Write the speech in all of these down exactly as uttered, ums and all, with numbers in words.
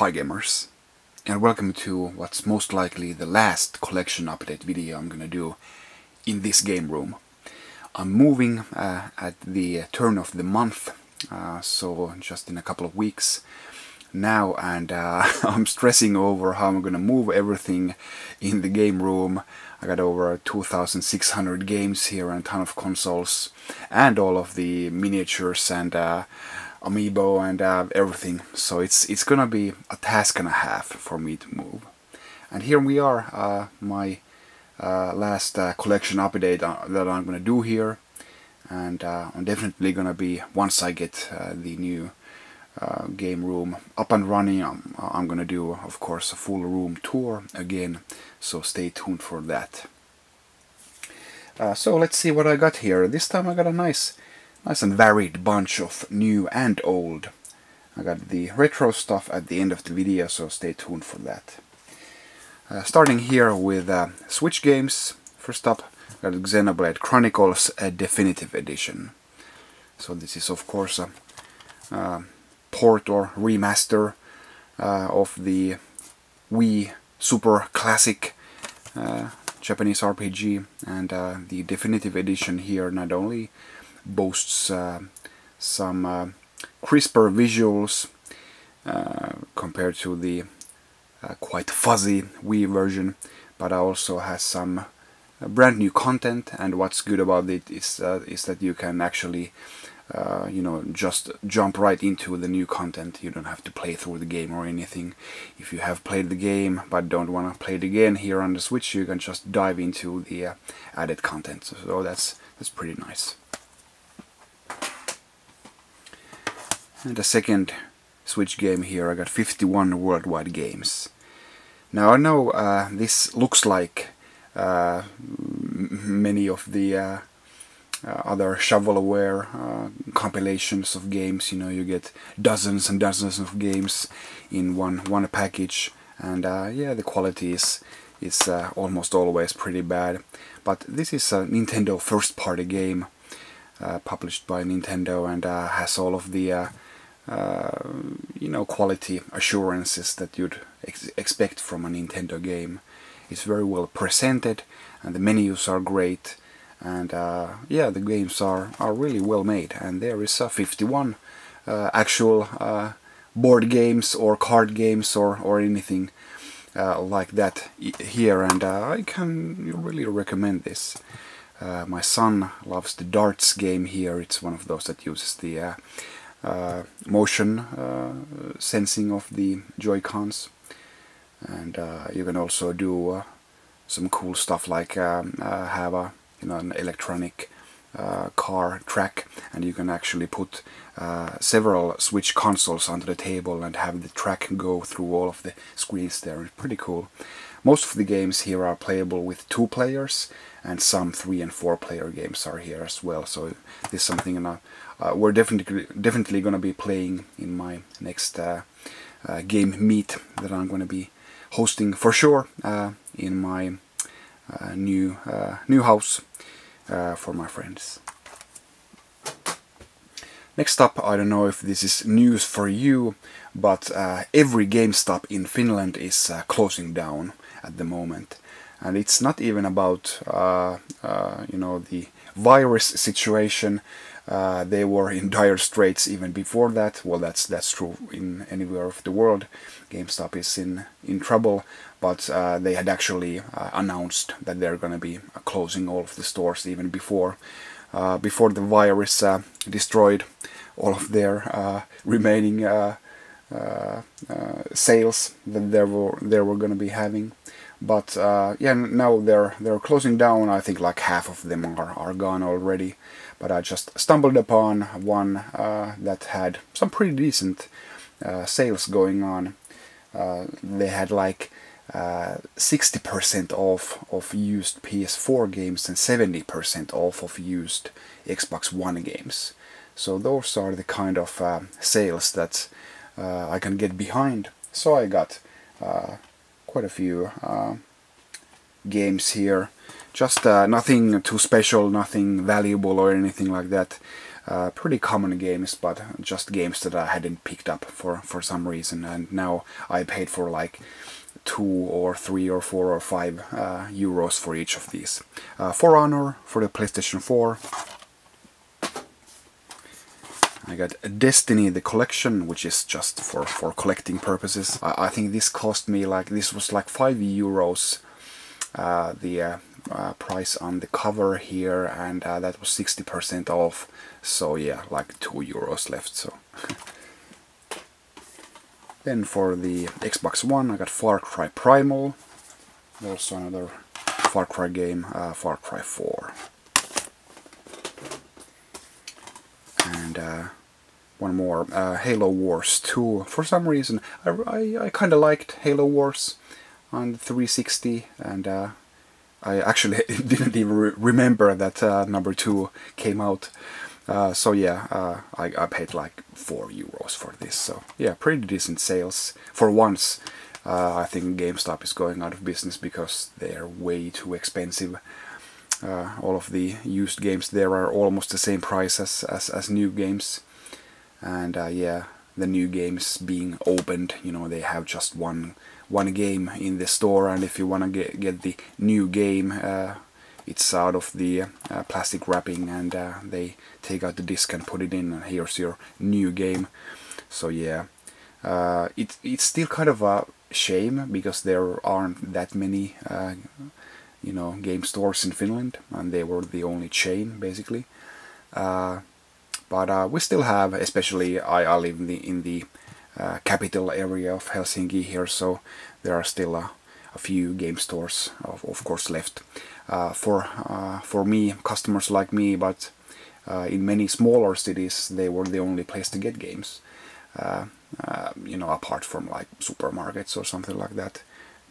Hi gamers, and welcome to what's most likely the last collection update video I'm gonna do in this game room. I'm moving uh, at the turn of the month, uh, so just in a couple of weeks now, and uh, I'm stressing over how I'm gonna move everything in the game room. I got over two thousand six hundred games here and a ton of consoles, and all of the miniatures and uh, Amiibo and uh, everything, so it's it's gonna be a task and a half for me to move. And here we are, uh, my uh, last uh, collection update that I'm gonna do here, and uh, I'm definitely gonna be, once I get uh, the new uh, game room up and running, I'm, I'm gonna do, of course, a full room tour again, so stay tuned for that. Uh, so let's see what I got here. This time I got a nice Nice and varied bunch of new and old. I got the retro stuff at the end of the video, so stay tuned for that. Uh, starting here with uh, Switch games. First up, I got Xenoblade Chronicles uh, Definitive Edition. So this is of course a uh, port or remaster uh, of the Wii Super Classic uh, Japanese R P G, and uh, the Definitive Edition here not only boasts uh, some uh, crisper visuals uh, compared to the uh, quite fuzzy Wii version, but also has some uh, brand new content. And what's good about it is uh, is that you can actually uh, you know, just jump right into the new content. You don't have to play through the game or anything. If you have played the game but don't want to play it again here on the Switch, you can just dive into the uh, added content, so, so that's that's pretty nice. And the second Switch game here, I got fifty-one Worldwide Games. Now I know uh, this looks like uh, many of the uh, uh, other shovelware uh, compilations of games. You know, you get dozens and dozens of games in one one package, and uh, yeah, the quality is is uh, almost always pretty bad. But this is a Nintendo first-party game uh, published by Nintendo, and uh, has all of the Uh, Uh, you know, quality assurances that you'd ex expect from a Nintendo game. It's very well presented, and the menus are great, and uh, yeah, the games are, are really well made. And there is uh, fifty-one uh, actual uh, board games or card games or, or anything uh, like that here, and uh, I can really recommend this. Uh, my son loves the darts game here. It's one of those that uses the uh, Uh, motion uh, sensing of the Joy-Cons, and uh, you can also do uh, some cool stuff like um, uh, have a you know an electronic uh, car track, and you can actually put uh, several Switch consoles onto the table and have the track go through all of the screens there. It's pretty cool. Most of the games here are playable with two players, and some three and four player games are here as well. So this is something in a Uh, we're definitely definitely going to be playing in my next uh, uh, game meet that I'm going to be hosting for sure uh, in my uh, new uh, new house uh, for my friends. Next up, I don't know if this is news for you, but uh, every GameStop in Finland is uh, closing down at the moment, and it's not even about uh, uh, you know the virus situation. Uh, they were in dire straits even before that. Well, that's that's true in anywhere of the world. GameStop is in in trouble, but uh, they had actually uh, announced that they're going to be closing all of the stores even before uh, before the virus uh, destroyed all of their uh, remaining uh, uh, uh, sales that they were they were going to be having. But uh, yeah, now they're they're closing down. I think like half of them are are gone already. But I just stumbled upon one uh, that had some pretty decent uh, sales going on. Uh, they had like sixty percent uh, off of used P S four games and seventy percent off of used Xbox One games. So those are the kind of uh, sales that uh, I can get behind. So I got uh, quite a few uh, games here. Just uh, nothing too special, nothing valuable or anything like that. Uh, pretty common games, but just games that I hadn't picked up for, for some reason, and now I paid for like two or three or four or five uh, euros for each of these. Uh, For Honor for the PlayStation four. I got Destiny the Collection, which is just for, for collecting purposes. I, I think this cost me like, this was like five euros, uh, the uh, uh, price on the cover here, and uh, that was sixty percent off, so yeah, like two euros left. So. Then for the Xbox One I got Far Cry Primal, also another Far Cry game, uh, Far Cry four. And uh, one more, uh, Halo Wars two. For some reason, I, I, I kind of liked Halo Wars on the three sixty, and uh, I actually didn't even re remember that uh, number two came out. Uh, so yeah, uh, I, I paid like four euros for this, so yeah, pretty decent sales. For once, uh, I think GameStop is going out of business because they're way too expensive. Uh, all of the used games there are almost the same price as, as, as new games, and uh, yeah, the new games being opened, you know, they have just one one game in the store, and if you want to get, get the new game, uh, it's out of the uh, plastic wrapping, and uh, they take out the disc and put it in, and here's your new game. So yeah, uh, it, it's still kind of a shame because there aren't that many uh, you know, game stores in Finland, and they were the only chain basically. Uh, but uh, we still have, especially I, I live in the, in the uh, capital area of Helsinki here, so there are still a, a few game stores, of, of course, left uh, for uh, for me, customers like me. But uh, in many smaller cities, they were the only place to get games. Uh, uh, you know, apart from like supermarkets or something like that.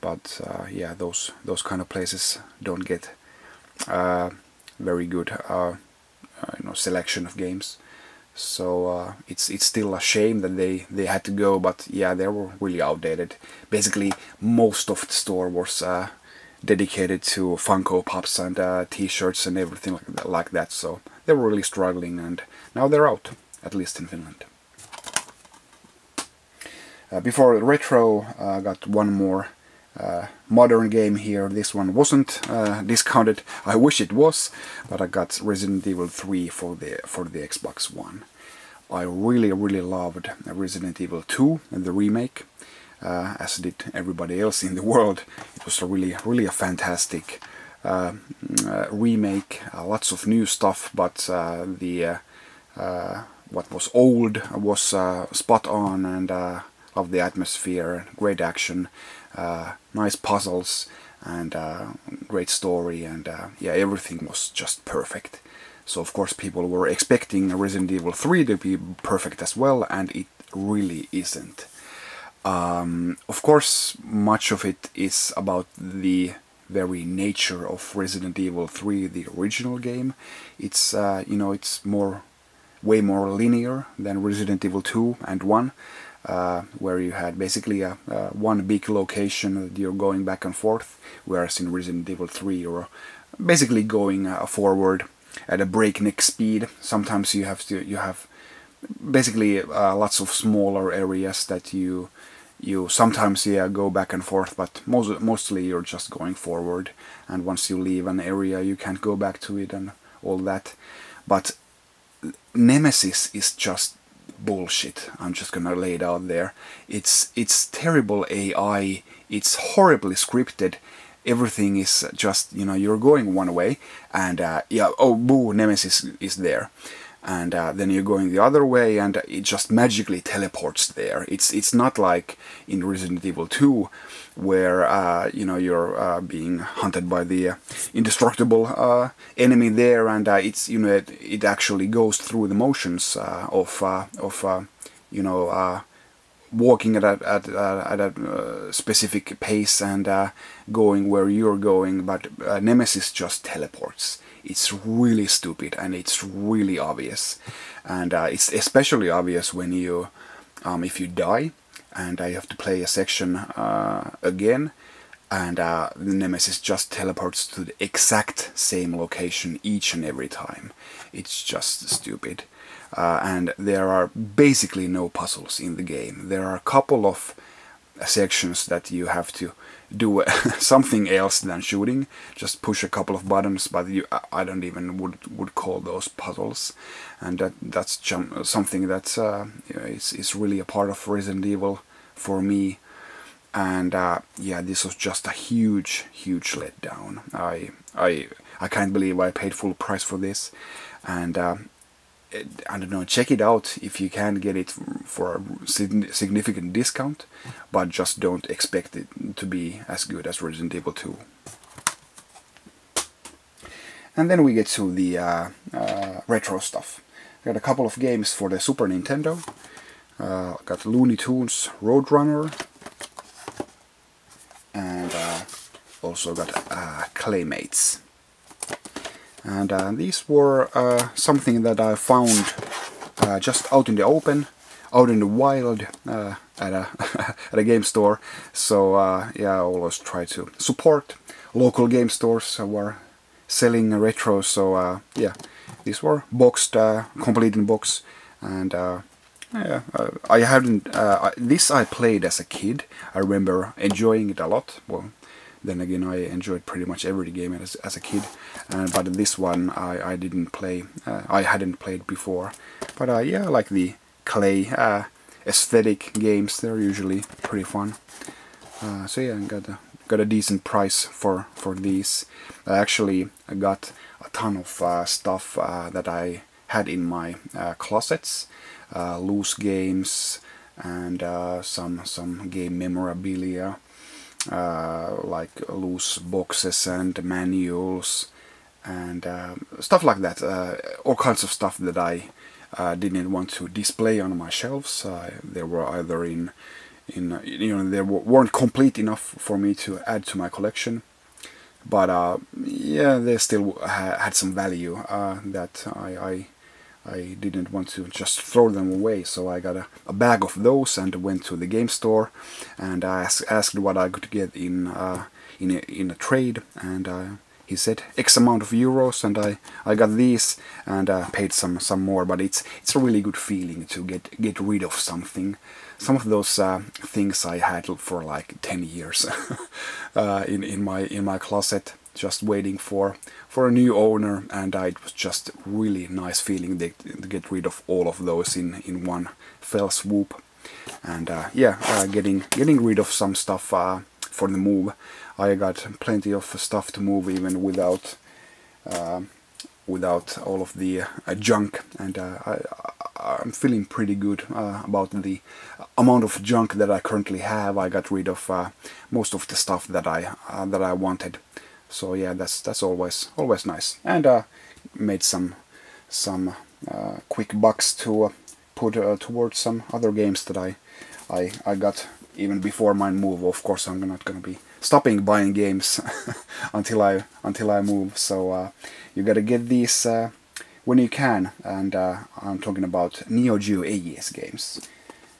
But uh, yeah, those those kind of places don't get uh, very good, uh, you know, selection of games. So uh, it's it's still a shame that they they had to go. But yeah, they were really outdated. Basically, most of the store was uh, dedicated to Funko Pops and uh, T-shirts and everything like that, like that. So they were really struggling, and now they're out, at least in Finland. Uh, before retro, I uh, got one more. Uh, modern game here. This one wasn't uh, discounted. I wish it was, but I got Resident Evil three for the for the Xbox One. I really really loved Resident Evil two and the remake, uh, as did everybody else in the world. It was a really really a fantastic uh, uh, remake. Uh, lots of new stuff, but uh, the uh, uh, what was old was uh, spot on, and uh, loved the atmosphere, great action. Uh, nice puzzles, and uh, great story, and uh, yeah, everything was just perfect. So of course people were expecting Resident Evil three to be perfect as well, and it really isn't. Um, of course much of it is about the very nature of Resident Evil three, the original game. It's uh, you know, it's more, way more linear than Resident Evil two and one. Uh, where you had basically a, uh, one big location that you're going back and forth, whereas in Resident Evil three you're basically going uh, forward at a breakneck speed. Sometimes you have to, you have basically uh, lots of smaller areas that you you sometimes yeah go back and forth, but most, mostly you're just going forward, and once you leave an area you can't go back to it and all that. But Nemesis is just bullshit. I'm just gonna lay it out there. It's it's terrible A I. It's horribly scripted. Everything is just, you know, you're going one way, and uh, yeah, oh boo, Nemesis is there, and uh, then you're going the other way, and it just magically teleports there. It's it's not like in Resident Evil two, where uh, you know, you're uh, being hunted by the indestructible uh, enemy there, and uh, it's, you know, it, it actually goes through the motions uh, of uh, of uh, you know, uh, walking at a, at a, at a uh, specific pace, and uh, going where you're going. But uh, Nemesis just teleports. It's really stupid, and it's really obvious, and uh, it's especially obvious when you um, if you die. And I have to play a section uh, again, and uh, the Nemesis just teleports to the exact same location each and every time. It's just stupid. Uh, and there are basically no puzzles in the game. There are a couple of sections that you have to do something else than shooting, just push a couple of buttons, but you, I don't even would would call those puzzles, and that that's something that uh, you know, is is really a part of Resident Evil for me. And uh, yeah, this was just a huge, huge letdown. I I I can't believe I paid full price for this, and. Uh, I don't know, check it out if you can get it for a significant discount, but just don't expect it to be as good as Resident Evil two. And then we get to the uh, uh, retro stuff. We got a couple of games for the Super Nintendo. Uh, got Looney Tunes Roadrunner, and uh, also got uh, Claymates. And uh, these were uh, something that I found uh, just out in the open, out in the wild, uh, at, a at a game store. So uh, yeah, I always try to support local game stores who are selling retro. So uh, yeah, these were boxed, uh, complete in box. And uh, yeah, I haven't, uh, this I played as a kid. I remember enjoying it a lot. Well, then again, I enjoyed pretty much every game as, as a kid, uh, but this one I, I didn't play, uh, I hadn't played before. But uh, yeah, I like the clay uh, aesthetic games, they're usually pretty fun. Uh, so yeah, I got a, got a decent price for, for these. I actually got a ton of uh, stuff uh, that I had in my uh, closets, uh, loose games and uh, some, some game memorabilia. Uh, like loose boxes and manuals and uh, stuff like that, uh, all kinds of stuff that I uh, didn't want to display on my shelves. Uh, they were either in, in you know, they weren't complete enough for me to add to my collection, but uh, yeah, they still ha had some value uh, that I, I, I didn't want to just throw them away. So I got a, a bag of those and went to the game store. And I ask, asked what I could get in uh, in, a, in a trade, and uh, he said X amount of euros, and I I got these and uh, paid some some more. But it's it's a really good feeling to get get rid of something. Some of those uh, things I had for like ten years uh, in in my in my closet, just waiting for for a new owner. And uh, it was just really nice feeling to get rid of all of those in in one fell swoop. And uh, yeah, uh, getting getting rid of some stuff uh, for the move. I got plenty of stuff to move even without uh, without all of the uh, junk, and uh, I, I'm feeling pretty good uh, about the amount of junk that I currently have. I got rid of uh, most of the stuff that I uh, that I wanted. So yeah, that's that's always always nice. And uh, made some some uh, quick bucks to. Uh, put uh, towards some other games that I, I I got even before my move. Of course, I'm not gonna be stopping buying games until I until I move. So uh, you gotta get these uh, when you can. And uh, I'm talking about Neo Geo A E S games.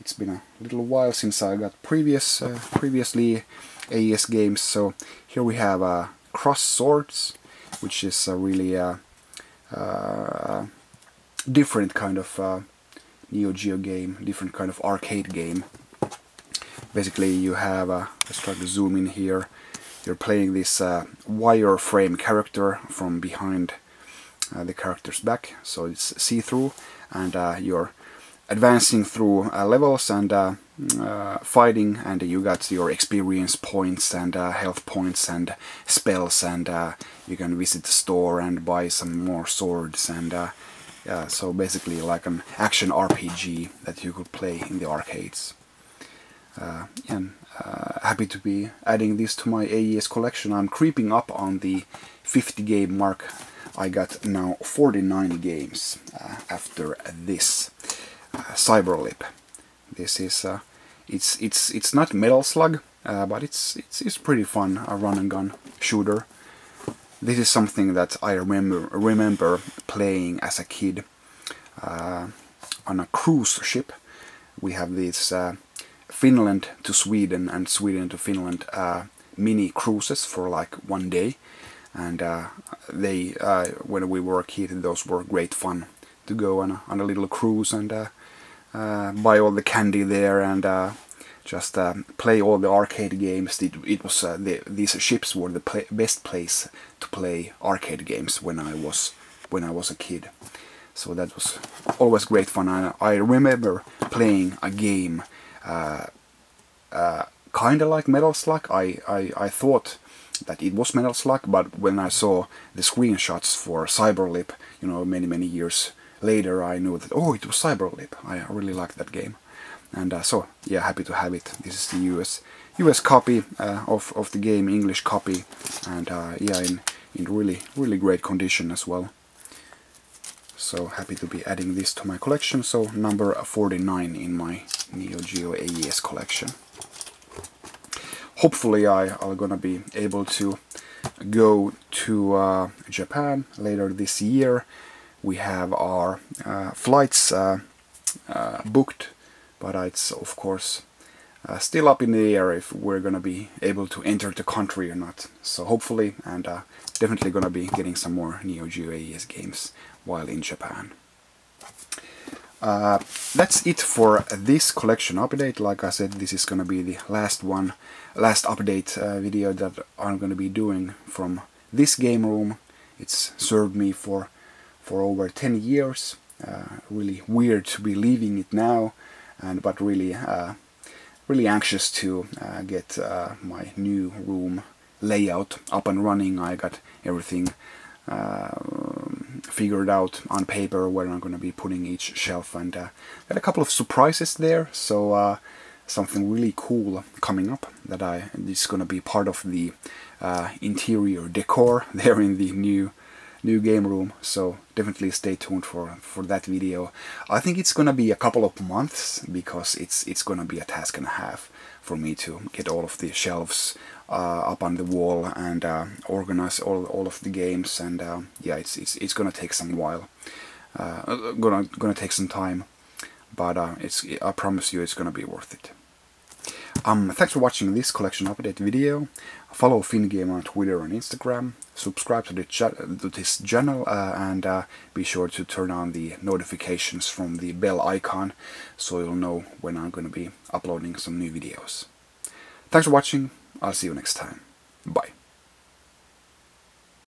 It's been a little while since I got previous uh, previously A E S games. So here we have uh, Cross Swords, which is a really uh, uh, different kind of. Uh, Neo Geo game, different kind of arcade game. Basically, you have a, let's try to zoom in here. You're playing this uh, wireframe character from behind uh, the character's back, so it's see-through, and uh, you're advancing through uh, levels and uh, uh, fighting, and you got your experience points and uh, health points and spells, and uh, you can visit the store and buy some more swords and. Uh, Yeah, so basically like an action R P G that you could play in the arcades. Uh, and uh, happy to be adding this to my A E S collection. I'm creeping up on the fifty game mark. I got now forty-nine games uh, after this. Uh, Cyberlip. This is uh, it's it's it's not Metal Slug, uh, but it's it's it's pretty fun, a run and gun shooter. This is something that I remember remember playing as a kid uh, on a cruise ship. We have this uh, Finland to Sweden and Sweden to Finland uh, mini cruises for like one day, and uh, they uh, when we were a kid, those were great fun to go on a, on a little cruise and uh, uh, buy all the candy there and uh, just uh, play all the arcade games. It, it was uh, the, these ships were the play, best place to play arcade games when I was when I was a kid. So that was always great fun. I, I remember playing a game uh, uh, kind of like Metal Slug. I, I, I thought that it was Metal Slug, but when I saw the screenshots for Cyberlip, you know, many many years later, I knew that, oh, it was Cyberlip. I really liked that game. And uh, so, yeah, happy to have it. This is the U S U S copy uh, of, of the game, English copy, and uh, yeah, in, in really, really great condition as well. So happy to be adding this to my collection, so number forty-nine in my Neo Geo A E S collection. Hopefully I am gonna be able to go to uh, Japan later this year. We have our uh, flights uh, uh, booked, but it's of course uh, still up in the air if we're gonna be able to enter the country or not. So hopefully, and uh, definitely gonna be getting some more Neo Geo A E S games while in Japan. Uh, that's it for this collection update. Like I said, this is gonna be the last one, last update uh, video that I'm gonna be doing from this game room. It's served me for for over ten years. Uh, really weird to be leaving it now, and but really, uh, really anxious to uh, get uh, my new room layout up and running. I got everything Uh, figured out on paper where I'm going to be putting each shelf, and uh, got a couple of surprises there, so uh, something really cool coming up that I is going to be part of the uh, interior decor there in the new new game room. So definitely stay tuned for for that video. I think it's going to be a couple of months, because it's it's going to be a task and a half for me to get all of the shelves Uh, up on the wall and uh, organize all all of the games, and uh, yeah, it's it's it's gonna take some while, uh, gonna gonna take some time, but uh, it's I promise you it's gonna be worth it. Um, thanks for watching this collection update video. Follow FinnGamer on Twitter and Instagram. Subscribe to the cha to this channel, uh, and uh, be sure to turn on the notifications from the bell icon, so you'll know when I'm gonna be uploading some new videos. Thanks for watching. I'll see you next time. Bye.